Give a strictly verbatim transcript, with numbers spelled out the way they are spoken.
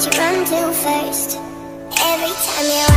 what you run to first. Every time you're